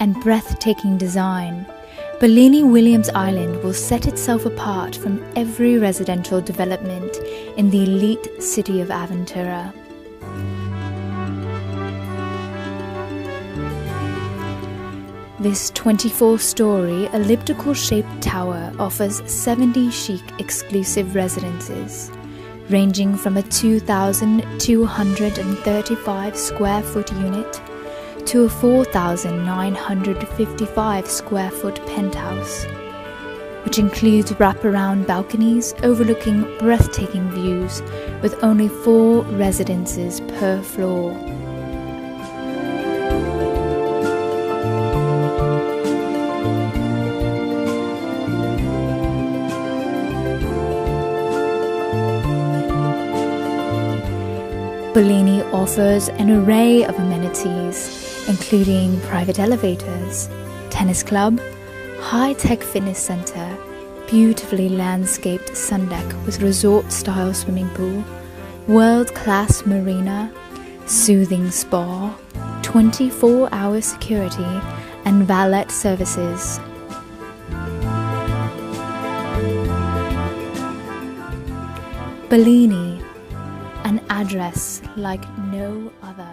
and breathtaking design, Bellini Williams Island will set itself apart from every residential development in the elite city of Aventura. This 24-story elliptical-shaped tower offers 70 chic exclusive residences, ranging from a 2,235 square foot unit to a 4,955 square foot penthouse, which includes wraparound balconies overlooking breathtaking views with only 4 residences per floor. Bellini offers an array of amenities, including private elevators, tennis club, high-tech fitness center, beautifully landscaped sun deck with resort-style swimming pool, world-class marina, soothing spa, 24-hour security, and valet services. Bellini, an address like no other.